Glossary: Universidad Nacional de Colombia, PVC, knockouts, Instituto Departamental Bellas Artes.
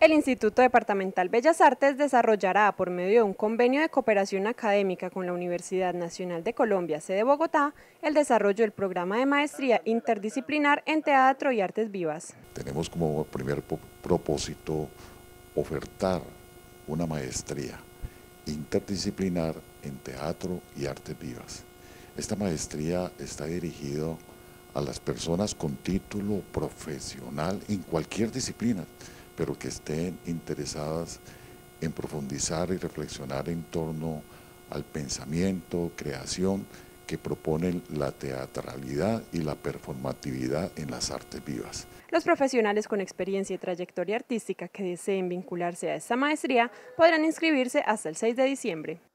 El Instituto Departamental Bellas Artes desarrollará, por medio de un convenio de cooperación académica con la Universidad Nacional de Colombia, sede Bogotá, el desarrollo del programa de maestría interdisciplinar en teatro y artes vivas. Tenemos como primer propósito ofertar una maestría interdisciplinar en teatro y artes vivas. Esta maestría está dirigida a las personas con título profesional en cualquier disciplina, pero que estén interesadas en profundizar y reflexionar en torno al pensamiento, creación que proponen la teatralidad y la performatividad en las artes vivas. Los profesionales con experiencia y trayectoria artística que deseen vincularse a esta maestría podrán inscribirse hasta el 6 de diciembre.